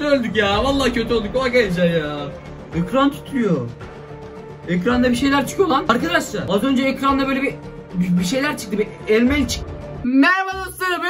Öldük ya, vallahi kötü olduk. O gençler ya. Ekran titriyor. Ekranda bir şeyler çıkıyor lan. Arkadaşlar az önce ekranda böyle bir şeyler çıktı. Bir elmel çıktı. Merhaba dostlarım.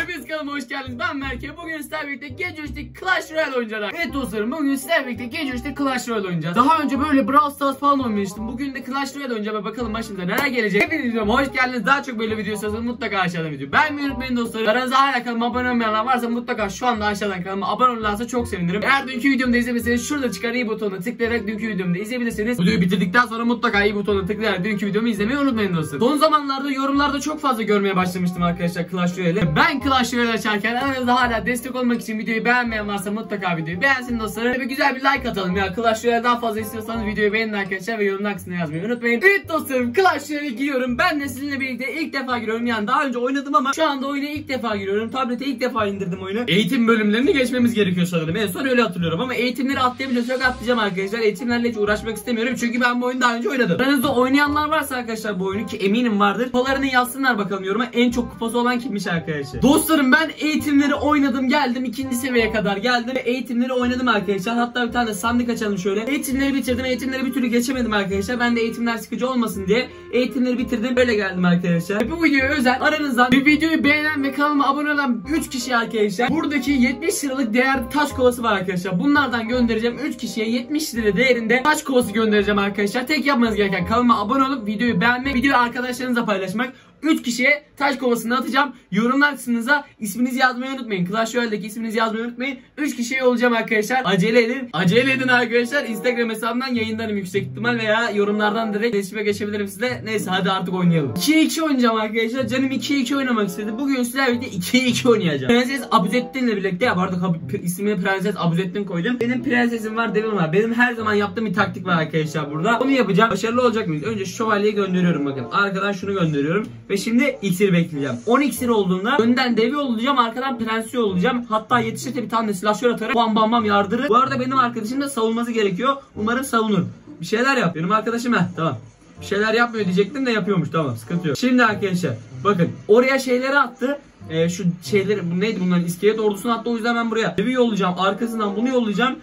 Hepiniz kanalıma hoş geldiniz. Ben Merke. Bugün sizlerle birlikte gece 3'te Clash Royale oynayacağız. Evet dostlarım, bugün sizlerle birlikte gece 3'te Clash Royale oynayacağız. Daha önce böyle Brawl Stars falan oynamıştım. Bugün de Clash Royale oynayacağım. Bakalım başımıza neler gelecek. Hepiniz videoma hoş geldiniz. Daha çok böyle video istiyorsanız mutlaka aşağıdan video. Ben mi unutmayın dostlarım. Aranızda hala kanalıma abone olmayanlar varsa mutlaka şu anda aşağıdan kanalıma abone olurlarsa çok sevinirim. Eğer dünkü videomda izlemediyseniz şurada çıkan iyi butonuna tıklayarak dünkü videomda izleyebilirsiniz. Videoyu bitirdikten sonra mutlaka iyi butonuna tıklayarak dünkü videomu izlemeyi unutmayın dostlarım. Son zamanlarda yorumlarda çok fazla görmeye başlamıştım arkadaşlar Clash Royale'e. Ben Clash Royale açarken aranızda hala destek olmak için videoyu beğenmeyen varsa mutlaka videoyu beğensin dostlarım. Bir güzel bir like atalım ya. Clash Royale daha fazla istiyorsanız videoyu beğenin arkadaşlar ve yorumlar kısmına yazmayı unutmayın. Evet dostlarım, Clash Royale'e giriyorum. Ben de sizinle birlikte ilk defa giriyorum. Yani daha önce oynadım ama şu anda oyuna ilk defa giriyorum. Tablete ilk defa indirdim oyunu. Eğitim bölümlerini geçmemiz gerekiyor sanırım. En son öyle hatırlıyorum ama eğitimleri atlayabiliyorsak atlayacağım arkadaşlar. Eğitimlerle hiç uğraşmak istemiyorum çünkü ben bu oyunu daha önce oynadım. Aranızda oynayanlar varsa arkadaşlar bu oyunu, ki eminim vardır, kupalarını yazsınlar bakalım yoruma. En çok kupası olan kimmiş arkadaşlar. Dostlarım ben eğitimleri oynadım, geldim 2. seviyeye kadar geldim. Eğitimleri oynadım arkadaşlar. Hatta bir tane sandık açalım şöyle. Eğitimleri bitirdim. Eğitimleri bir türlü geçemedim arkadaşlar. Ben de eğitimler sıkıcı olmasın diye eğitimleri bitirdim. Böyle geldim arkadaşlar. Bu videoya özel aranızdan bir videoyu beğenen ve kanalıma abone olan 3 kişi arkadaşlar. Buradaki 70 liralık değerli taş kovası var arkadaşlar. Bunlardan göndereceğim 3 kişiye 70 lira değerinde taş kovası göndereceğim arkadaşlar. Tek yapmanız gereken kanalıma abone olup videoyu beğenmek, videoyu arkadaşlarınızla paylaşmak. 3 kişiye taş kovasını atacağım. Yorumlar kısmınıza isminizi yazmayı unutmayın. Clash Royale'deki isminizi yazmayı unutmayın. 3 kişiye olacağım arkadaşlar. Acele edin. Acele edin arkadaşlar. Instagram hesabından yayınlarım yüksek ihtimal veya yorumlardan direkt iletişime geçebilirim size. Neyse hadi artık oynayalım. 2-2 oynayacağım arkadaşlar. Canım 2-2 oynamak istedi. Bugün sizlerle birlikte 2-2 oynayacağım. Prenses Abuzettin'le birlikte yapardık. İsmini Prenses Abuzettin koydum. Benim prensesim var, devim var. Benim her zaman yaptığım bir taktik var arkadaşlar burada. Onu yapacağım. Başarılı olacak mıyız? Önce şövalyeyi gönderiyorum bakın. Arkadan şunu gönderiyorum. Ve şimdi iksir bekleyeceğim. 10 iksir olduğunda önden devi olacağım, arkadan prensi olacağım. Hatta yetişirse bir tane silahşör atarım. Bam bam bam yardırır. Bu arada benim arkadaşım da savunması gerekiyor. Umarım savunur. Bir şeyler yap. Benim arkadaşım tamam. Bir şeyler yapmıyor diyecektim de yapıyormuş. Tamam, sıkıntı yok. Şimdi arkadaşlar bakın oraya şeyleri attı. Şu şeyleri, bu neydi bunların, iskelet ordusunu attı. O yüzden ben buraya devi yollayacağım. Arkasından bunu yollayacağım.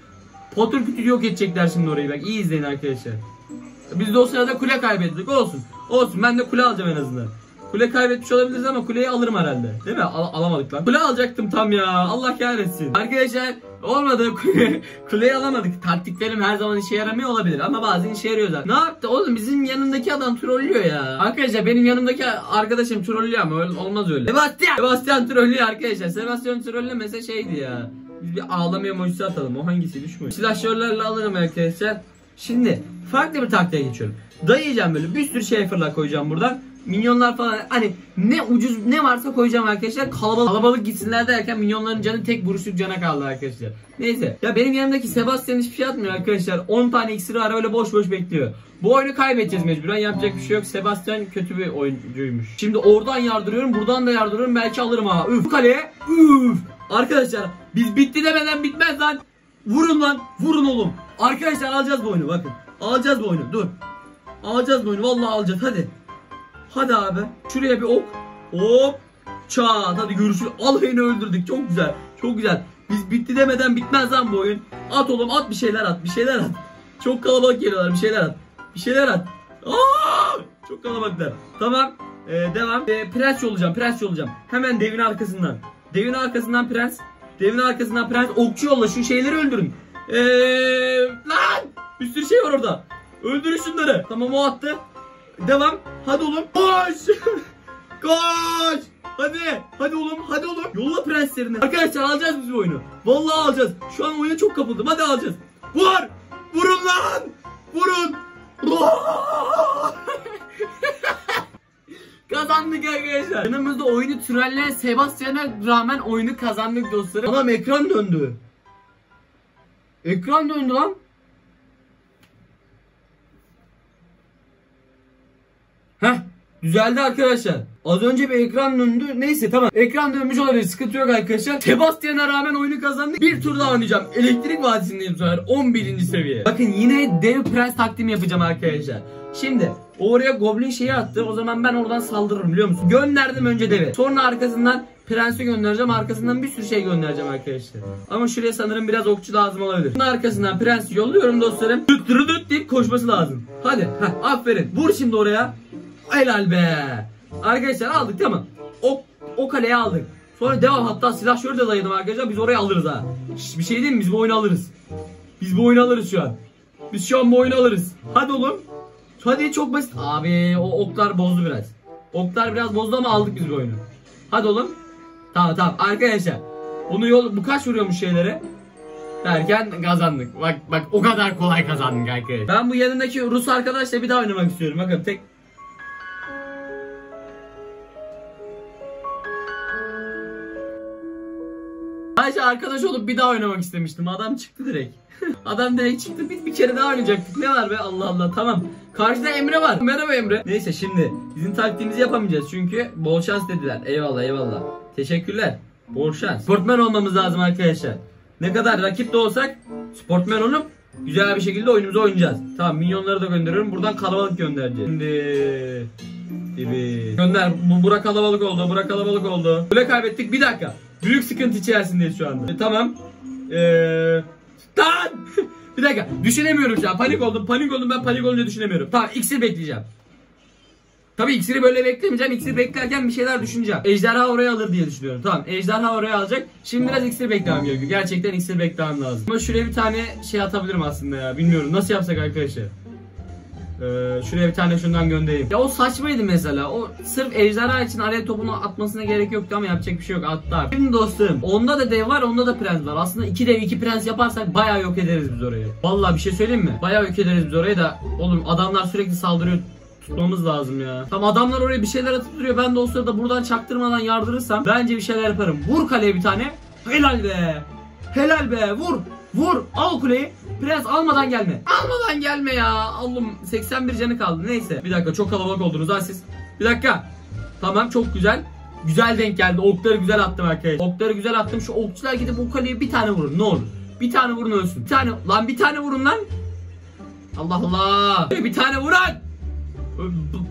Patır kütür yok edecekler şimdi orayı. Bak iyi izleyin arkadaşlar. Biz de o sırada kule kaybettik. Olsun. Olsun, ben de kule alacağım en azından. Kule kaybetmiş olabiliriz ama kuleyi alırım herhalde. Değil mi? Alamadık lan. Kule alacaktım tam ya. Allah kahretsin. Arkadaşlar olmadı. Kuleyi alamadık. Taktiklerim her zaman işe yaramıyor olabilir ama bazen işe yarıyor zaten. Ne yaptı oğlum? Bizim yanımdaki adam trollüyor ya. Arkadaşlar benim yanımdaki arkadaşım trollüyor ama öyle, olmaz öyle. Sebastian trollüyor arkadaşlar. Sebastian trollemese şeydi ya. Biz bir ağlama emojisi atalım. O hangisi düşmüyor? Silahşörlerle alırım arkadaşlar. Şimdi farklı bir taktiğe geçiyorum. Dayayacağım böyle bir sürü şey fırla koyacağım buradan. Minyonlar falan, hani ne ucuz ne varsa koyacağım arkadaşlar. Kalabalık gitsinler derken minyonların canı tek vuruşluk cana kaldı arkadaşlar. Neyse ya, benim yanımdaki Sebastian hiçbir şey atmıyor arkadaşlar. 10 tane iksiri ara öyle boş boş bekliyor. Bu oyunu kaybedeceğiz mecburen, yapacak bir şey yok. Sebastian kötü bir oyuncuymuş. Şimdi oradan yardırıyorum, buradan da yardırıyorum, belki alırım ha. Üf, bu kaleye üf. Arkadaşlar biz bitti demeden bitmez lan. Vurun lan, vurun oğlum. Arkadaşlar alacağız bu oyunu bakın. Alacağız bu oyunu, dur. Alacağız bu oyunu, vallahi alacağız, hadi. Hadi abi. Şuraya bir ok. Hop. Çat. Hadi görüşürüz. Alayını öldürdük. Çok güzel. Çok güzel. Biz bitti demeden bitmez lan bu oyun. At oğlum, at bir şeyler at. Bir şeyler at. Çok kalabalık geliyorlar. Bir şeyler at. Bir şeyler at. Aa! Çok kalabalıklar. Tamam. Devam. Prens olacağım. Prens olacağım. Hemen devin arkasından. Devin arkasından prens. Devin arkasından prens. Okçu yolla. Şu şeyleri öldürün. Lan! Bir sürü şey var orada. Öldürün şunları. Tamam, o attı. Devam. Hadi oğlum. Koş. Koş. Hadi. Hadi oğlum. Hadi oğlum. Yolla prenslerini. Arkadaşlar alacağız biz bu oyunu. Vallahi alacağız. Şu an oyuna çok kapıldım. Hadi alacağız. Vur. Vurun lan. Vurun. Kazandık arkadaşlar. Yanımızda oyunu trolleyen Sebastian'a rağmen oyunu kazandık dostlarım. Adam ekran döndü. Ekran döndü lan. Düzeldi arkadaşlar. Az önce bir ekran döndü. Neyse tamam. Ekran dönmüş olabilir. Sıkıntı yok arkadaşlar. Sebastian'a rağmen oyunu kazandık. Bir tur daha oynayacağım. Elektrik Vadisi'ndeyim sonra. 11. seviye. Bakın yine dev prens taktiğimi yapacağım arkadaşlar. Şimdi oraya goblin şeyi attı. O zaman ben oradan saldırırım biliyor musun? Gönderdim önce devi. Sonra arkasından Prensi göndereceğim. Arkasından bir sürü şey göndereceğim arkadaşlar. Ama şuraya sanırım biraz okçu lazım olabilir. Bunun arkasından Prensi yolluyorum dostlarım. Düt dırı düt deyip koşması lazım. Hadi. Heh, aferin. Vur şimdi oraya. Helal be. Arkadaşlar aldık tamam. O kaleye aldık. Sonra devam, hatta silah şöyle de dayadım arkadaşlar. Biz oraya alırız ha. Bir şey diyeyim mi? Biz bu oyunu alırız. Biz bu oyunu alırız şu an. Biz şu an bu oyunu alırız. Hadi oğlum. Hadi çok basit. Abi o oklar bozdu biraz. Oklar biraz bozdu ama aldık biz bu oyunu. Hadi oğlum. Tamam arkadaşlar. Bunu bu kaç vuruyormuş şeylere? Derken kazandık. Bak o kadar kolay kazandık arkadaşlar. Ben bu yanındaki Rus arkadaşla bir daha oynamak istiyorum. Bakın tek. Sadece arkadaş olup bir daha oynamak istemiştim. Adam çıktı direkt. Adam direkt çıktı. Bir kere daha oynayacaktık. Ne var be, Allah Allah. Tamam. Karşıda Emre var. Merhaba Emre. Neyse şimdi bizim taktiğimizi yapamayacağız. Çünkü bol şans dediler. Eyvallah. Teşekkürler. Bol şans. Sportman olmamız lazım arkadaşlar. Ne kadar rakip de olsak sportman olup güzel bir şekilde oyunumuzu oynayacağız. Tamam, minyonları da gönderiyorum. Buradan kalabalık göndereceğiz. Şimdi... Evet. Gönder. Bura kalabalık oldu. Böyle kaybettik. Bir dakika. Büyük sıkıntı içerisindeyiz şu anda. Tamam. Lan! Bir dakika. Düşünemiyorum şu an. Panik oldum. Ben panik olunca düşünemiyorum. Tamam. İksir bekleyeceğim. Tabii iksiri böyle beklemeyeceğim. İksir beklerken bir şeyler düşüneceğim. Ejderha oraya alır diye düşünüyorum. Tamam. Ejderha oraya alacak. Şimdi biraz iksir beklemem gerekiyor. Gerçekten iksir beklemem lazım. Ama şuraya bir tane şey atabilirim aslında ya. Bilmiyorum. Nasıl yapsak arkadaşlar? Şuraya bir tane şundan göndereyim. Ya o saçmaydı mesela. O sırf ejderha için araya topunu atmasına gerek yoktu ama yapacak bir şey yok. Atlar. Şimdi dostum, onda da dev var, onda da prens var. Aslında 2 dev 2 prens yaparsak bayağı yok ederiz biz orayı. Vallahi bir şey söyleyeyim mi? Bayağı yok ederiz biz orayı da. Oğlum adamlar sürekli saldırıyor. Tutmamız lazım ya. Tam adamlar oraya bir şeyler atıp duruyor. Ben de o sırada buradan çaktırmadan yardırırsam bence bir şeyler yaparım. Vur kaleye bir tane. Helal be. Helal be. Vur. Vur. Al kuleyi. Prens almadan gelme. Almadan gelme ya. Allah'ım 81 canı kaldı. Neyse. Bir dakika, çok kalabalık oldunuz ha siz. Bir dakika. Tamam, çok güzel. Güzel denk geldi. Okları güzel attım arkadaşlar. Okları güzel attım. Şu okçular gidip o kaleye bir tane vurun. Ne olur. Bir tane vurun ölsün. Bir tane. Lan bir tane vurun lan. Allah Allah. Bir tane vuran.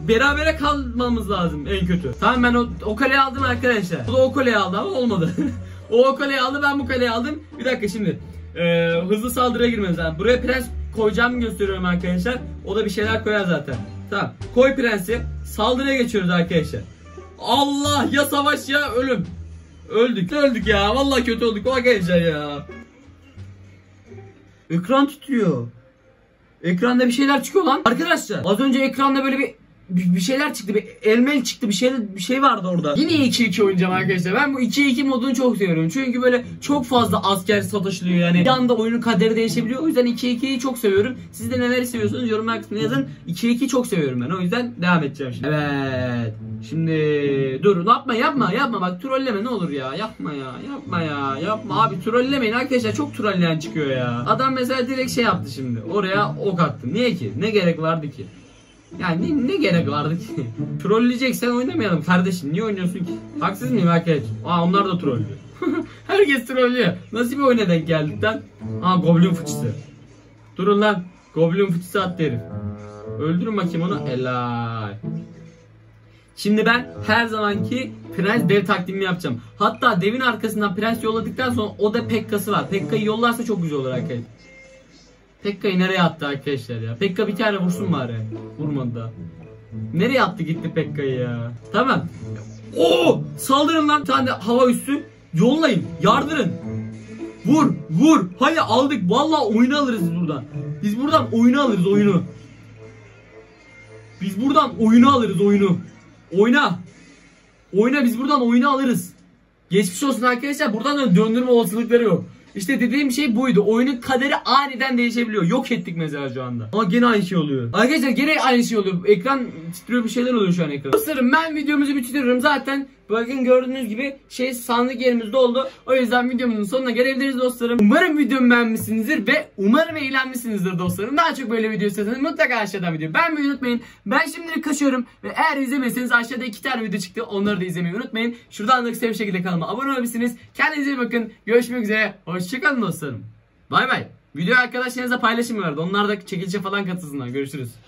Berabere kalmamız lazım en kötü. Tamam, ben o kaleyi aldım arkadaşlar. O da o kaleyi aldı ama olmadı. O kaleyi aldı, ben bu kaleyi aldım. Bir dakika şimdi. Hızlı saldırıya girmemiz lazım. Buraya prens koyacağımı gösteriyorum arkadaşlar. O da bir şeyler koyar zaten. Tamam. Koy prensi. Saldırıya geçiyoruz arkadaşlar. Allah, ya savaş ya ölüm. Öldük ya. Vallahi kötü olduk arkadaşlar ya. Ekran titriyor. Ekranda bir şeyler çıkıyor lan. Arkadaşlar az önce ekranda böyle bir şeyler çıktı. Bir elmel çıktı. Bir şey vardı orada. Yine 2-2 oynayacağım arkadaşlar. Ben bu 2-2 modunu çok seviyorum. Çünkü böyle çok fazla asker sataşılıyor yani. Bir anda oyunun kaderi değişebiliyor. O yüzden 2-2'yi çok seviyorum. Siz de neler seviyorsunuz? Yorumlar kısmına yazın. 2-2'yi çok seviyorum ben. O yüzden devam edeceğim şimdi. Evet. Şimdi dur. Yapma. Bak trolleme ne olur ya. Yapma. Abi trollemeyin arkadaşlar. Çok trolleyen çıkıyor ya. Adam mesela direkt şey yaptı şimdi. Oraya ok attı. Niye ki? Ne gerek vardı ki? Yani ne gerek vardı ki? Trolleyeceksen oynamayalım kardeşim. Niye oynuyorsun ki? Haksız mıyım herkes? Aa, onlar da trollüyor. Herkes trollüyor. Nasıl bir oyuna denk geldik lan? Aa, goblin fıçısı. Durun lan. Goblin fıçısı attı herif. Öldürün bakayım onu. Helal. Şimdi ben her zamanki prens dev takdimimi yapacağım. Hatta devin arkasından prens yolladıktan sonra o da Pekka'sı var. Pekka'yı yollarsa çok güzel olur arkadaşlar. Pekka'yı nereye attı arkadaşlar ya? Pekka bir tane vursun bari. Vurmadı da. Nereye attı gitti Pekka'yı ya? Tamam. Oo! Saldırın lan. Bir tane hava üstü. Yollayın. Yardırın. Vur. Hayır, aldık. Vallahi oyunu alırız buradan. Biz buradan oyunu alırız oyunu. Oyna. Biz buradan oyunu alırız. Geçmiş olsun arkadaşlar. Buradan döndürme olasılıkları yok. İşte dediğim şey buydu. Oyunun kaderi aniden değişebiliyor. Yok ettik mesela şu anda. Ama gene aynı şey oluyor. Arkadaşlar gene aynı şey oluyor. Ekran titriyor, bir şeyler oluyor şu an ekran. Dostlarım ben videomuzu bitiriyorum zaten. Bakın gördüğünüz gibi şey sandık yerimizde oldu. O yüzden videomuzun sonuna gelebiliriz dostlarım. Umarım videomu beğenmişsinizdir ve umarım eğlenmişsinizdir dostlarım. Daha çok böyle video istiyorsanız mutlaka aşağıdan video beğenmeyi unutmayın. Ben şimdilik kaçıyorum ve eğer izlemediyseniz aşağıda 2 tane video çıktı. Onları da izlemeyi unutmayın. Şuradan da kısa bir şekilde kanalıma abone olabilirsiniz. Kendinize iyi bakın. Görüşmek üzere. Hoşçakalın dostlarım. Bay bay. Videoyu arkadaşlarınızla paylaşın bu arada. Onlar da çekilişe falan katılsınlar. Görüşürüz.